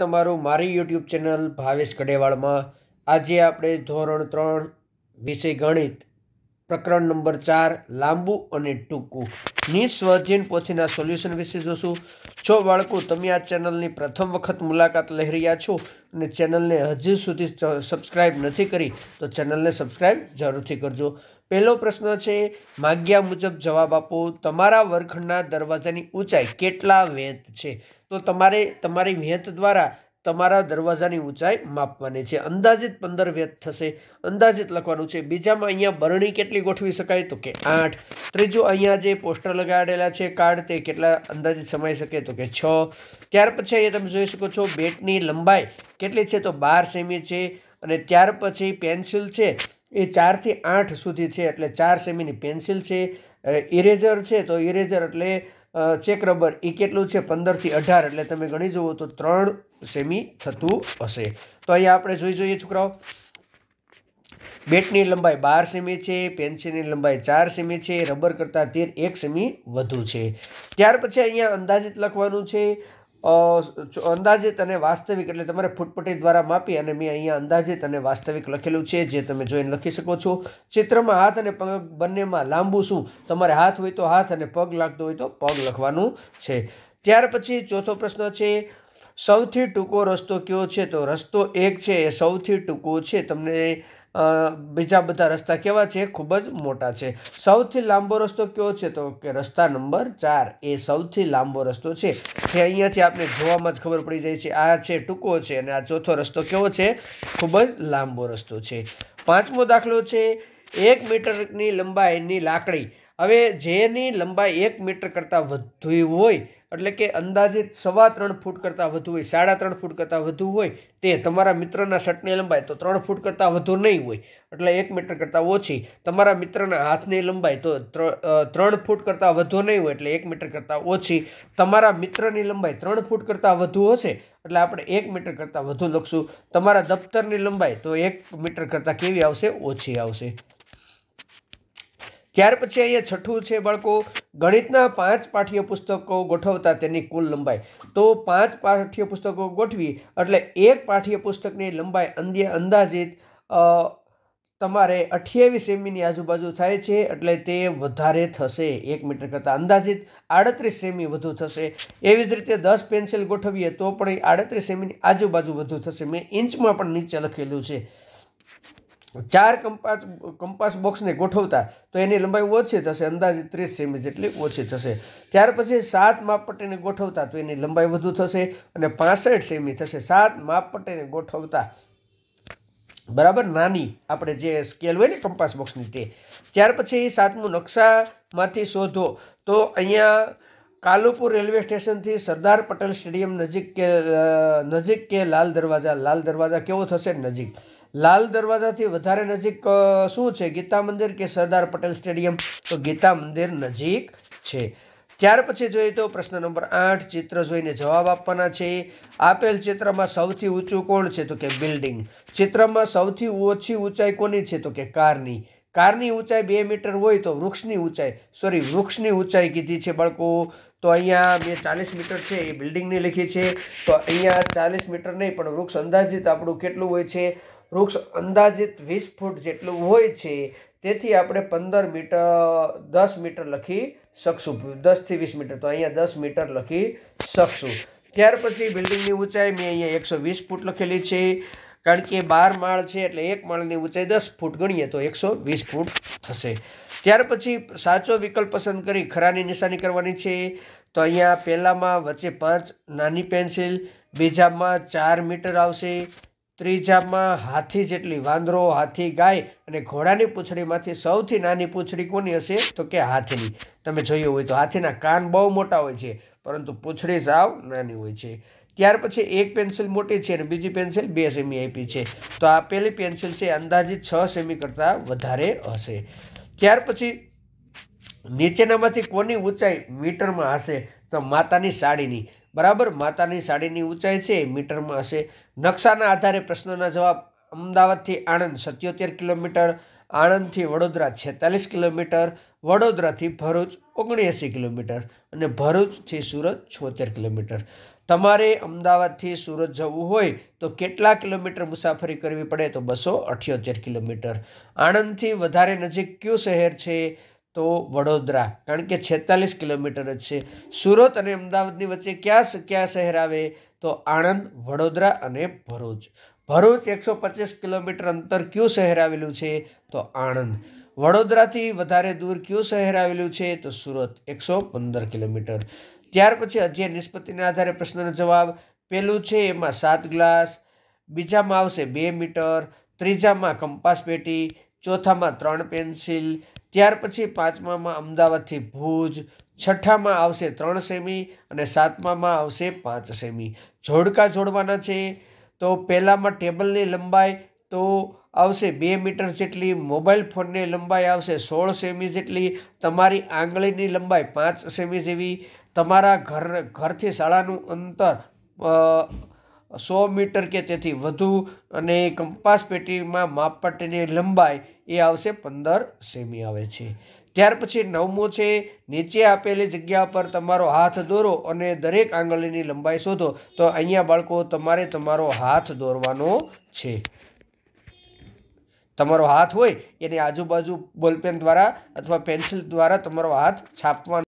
તમારું મારી YouTube channel Bhavesh કડેવાળમાં આજે આપણે ધોરણ 3 વિષય ગણિત પ્રકરણ નંબર 4 લાંબુ અને ટૂંકું ની સ્વાધ્યાયની પોથીના સોલ્યુશન વિશે જોશું। જો બાળકો તમે આ ચેનલની પ્રથમ વખત મુલાકાત લઈ રહ્યા છો અને ચેનલને હજી સુધી સબસ્ક્રાઇબ નથી કરી તો ચેનલને સબસ્ક્રાઇબ જરૂરથી કરજો। પહેલો પ્રશ્ન છે માગ્યા મુજબ જવાબ આપો। તમારા વર્ગખંડના દરવાજાની ઊંચાઈ કેટલા વેંત છે? तो तमारे तमारी वेत द्वारा तमारा दरवाजानी ऊंचाई मापवानी छे। अंदाजित 15 वेत थशे। अंदाजित लखवानुं छे। बीजामां अहींया बरणी केटली गोठवी शकाय तो के 8। त्रीजो अहींया जे पोस्टर लगाडेला छे कार्ड ते केटला अंदाजित समाई शके तो के 6। त्यार पछी अहींया तमे जोई शको छो बेटनी लंबाई केटली छे तो 12 सेमी छे। अने त्यार पछी पेन्सिल छे ए 4 થી 8 सुधी छे एटले 4 सेमीनी पेन्सिल छे। इरेजर छे तो इरेजर एटले चेक रबर ई केटलुं छे 15 થી 18 एटले तमे गणी जोवो तो 3 सेमी थतुं हशे। तो अहींया आपणे जोई जोईए छोकराओ बेटनी लंबाई 12 सेमी छे, पेन्सिलनी लंबाई 4 सेमी छे, रबर करता तीर 1 सेमी वधु छे। त्यार पछी अहींया अंदाजित लखवानुं छे। अंदाजित अने वास्तविक एटले तमारे फूटपट्टी द्वारा मापी अने मैं अहींया अंदाजित अने वास्तविक लखेलुं छे जे तमे जोईने लखी शको छो। चित्रमां हाथ अने पग बंनेमां लांबू शुं? तमारे हाथ होय तो हाथ अने पग लागतो होय तो पग लखवानुं छे। त्यार पछी चौथो प्रश्न छे सौथी टूको रस्तो क्यो छे? तो रस्तो 1 छे ए सौथी टूको छे। तमने बीजा बधा रस्ता केवा छे? खूब ज मोटा छे। सौथी लांबो रस्तो क्यो छे? तो के रस्ता नंबर 4 ए सौथी लांबो रस्तो छे। जे अहींयाथी आपने जोवामां ज खबर पड़ी जाय छे आ छे टूको छे अने आ चौथो रस्तो केवो छे? खूब ज लांबो रस्तो छे। पांचमो दाखलो छे 1 મીટરની लंबाईनी लाकड़ी। हवे जेनी लंबाई 1 મીટર करता वधु होय एटले के अंदाजित 3.25 फूट करता वधु होय, 3.5 फूट करता वधु होय ते तमारा मित्रना शर्टनी लंबाई तो 3 फूट करता वधु नहीं होय एटले 1 मीटर करता ओछी। तमारा मित्रना हाथनी लंबाई तो 3 फूट करता वधु नहीं होय एटले 1 मीटर करता ओछी। तमारा मित्रनी लंबाई 3 फूट करता वधु हशे एटले आपणे 1 मीटर करता वधु लखशुं। तमारा दफ्तरनी लंबाई तो 1 मीटर करता केवी आवशे? ओछी आवशे। त्यार पछी अहींया छठ्ठुं छे बाळको गणितना 5 પાઠ્યપુસ્તકો गोठवता तेनी कुल लंबाई। तो 5 પાઠ્યપુસ્તકો गोठवी एटले 1 પાઠ્યપુસ્તकनी लंबाई अंदाजित तमारे 28 સેમીની આજુબાજુ थाय छे एटले ते वधारे थशे 1 મીટર करता। अंदाजित 38 સેમી વધુ થશે। એવી જ રીતે 10 પેન્સિલ ગોઠવીએ તો પણ 38 સેમીની આજુબાજુ વધુ થશે। મેં ઇંચમાં પણ નીચે લખેલું છે। 4 કંપાસ બોક્स ने गोठवता तो एनी लंबाई ओछी थशे अंदाजे 30 सेमी जेटली ओछी थशे। त्यार पछी 7 માપપટ્ટી ने गोठवता तो एनी लंबाई वधु थशे अने 65 સેમી थशे। 7 માપપટ્ટી ने गोठवता बराबर नानी आपणे जे स्केल होय ने कंपास बोक्स नी ते। त्यार पछी 7मुं नक्शामांथी शोधो। तो अहींया कालुपुर रेलवे स्टेशन थी सरदार पटेल स्टेडियम नजीक के लाल दरवाजा केवो थशे? नजीक। लाल दरवाजा थी वधारे नजीक शुं छे? गीता मंदिर के सरदार पटेल स्टेडियम? तो गीता मंदिर नजीक छे। त्यार पछी जोईए तो प्रश्न नंबर 8 चित्र जोईने जवाब आपवाना छे। आपेल चित्रमा सौथी ऊंचुं कोण छे? तो के बिल्डिंग। चित्रमा सौथी ओછી ऊंचाई कोनी छे? तो के कारनी। कारनी ऊंचाई 2 मीटर होय तो वृक्षनी ऊंचाई कीधी छे बाळको? तो अहींया 40 मीटर छे ए बिल्डिंगनी लखी छे। तो अहींया 40 मीटर नहीं पण वृक्ष अंदाजित आपणुं केटलुं होय छे? वृक्ष अंदाजित 20 फूट जेटलुं होय छे। तेथी आपणे 15 मीटर 10 मीटर लखी शकशुं। 10 થી 20 मीटर तो अहींया 10 मीटर लखी शकशुं। त्यार पछी बिल्डिंगनी ऊंचाई में अहींया 120 फूट लखेली छे कारण के 12 માળ छे एटले 1 માળनी ऊंचाई 10 फूट गणीए तो 120 फूट थशे। त्यार पछी साचो विकल्प पसंद करी खरानी निशानी करवानी छे। तो अहींया पहेलामां वच्चे 5 नानी पेन्सिल, बीजामां 4 मीटर आवशे, ત્રીજામાં હાથી જેટલી વાંદરો, હાથી, ગાય અને ઘોડાની પૂંછડીમાંથી સૌથી નાની પૂંછડી કોની હશે? તો કે હાથીની। તમે જોયું હોય તો હાથીના કાન બહુ મોટા હોય છે પરંતુ પૂંછડી સાવ નાની હોય છે। ત્યાર પછી એક પેન્સિલ મોટી છે અને બીજી પેન્સિલ 2 સેમી આપી છે તો આ પહેલી પેન્સિલ છે અંદાજિત 6 સેમી કરતાં વધારે હશે। ત્યાર પછી નીચેનામાંથી કોની ઊંચાઈ મીટરમાં હશે? તો માતાની સાડીની। बराबर मातानी साडीनी ऊंचाई छे मीटरमां हशे। नक्शाना आधारे प्रश्नोना जवाब अमदावादथी आणंद 77 કિલોમીટર, आणंदथी वडोदरा 46 કિલોમીટર, वडोदराथी भरूच 79 કિલોમીટર અને ભરૂચથી સુરત 76 કિલોમીટર। તમારે અમદાવાદથી સુરત જવું હોય તો કેટલા કિલોમીટર મુસાફરી કરવી પડે તો 278 કિલોમીટર। આણંદથી વધારે નજીક કયું શહેર છે તો વડોદરા, કારણ કે 46 કિલોમીટર જ છે। સુરત અને અમદાવાદની વચ્ચે કયા શહેર આવે તો આણંદ, વડોદરા અને ભરૂચ। ભરૂચ 125 કિલોમીટર અંતર કયું શહેર આવેલું છે તો આણંદ। વડોદરાથી વધારે દૂર કયું શહેર આવેલું છે તો સુરત, 115 કિલોમીટર। ત્યાર પછી અધ્યયન નિષ્પત્તિના આધારે પ્રશ્નનો જવાબ, પહેલું છે એમાં 7 ગ્લાસ, બીજામાં આવશે 2 મીટર, ત્રીજામાં કંપાસ પેટી, ચોથામાં 3 પેન્સિલ, ત્યાર પછી પાંચમામાં અમદાવાદથી ભુજ, છઠ્ઠામાં આવશે 3 સેમી અને સાતમામાં આવશે 5 સેમી। જોડકા જોડવાના છે તો પહેલામાં ટેબલની લંબાઈ તો આવશે 2 મીટર જેટલી, મોબાઈલ ફોનની લંબાઈ આવશે 16 સેમી જેટલી, તમારી આંગળીની લંબાઈ 5 સેમી જેવી, તમારા ઘરથી શાળાનું અંતર 100 મીટર કે તેથી વધુ, અને કંપાસ પેટીમાં માપપટ્ટીની લંબાઈ એ આવશે 15 સેમી આવે છે। ત્યાર પછી નવમો છે, નીચે આપેલી જગ્યા પર તમારો હાથ દોરો અને દરેક આંગળીની લંબાઈ શોધો। તો અહીંયા બાળકો તમારે તમારો હાથ દોરવાનો છે, તમારો હાથ હોય એની આજુબાજુ બોલપેન દ્વારા અથવા પેન્સિલ દ્વારા તમારો હાથ છાપવાનો।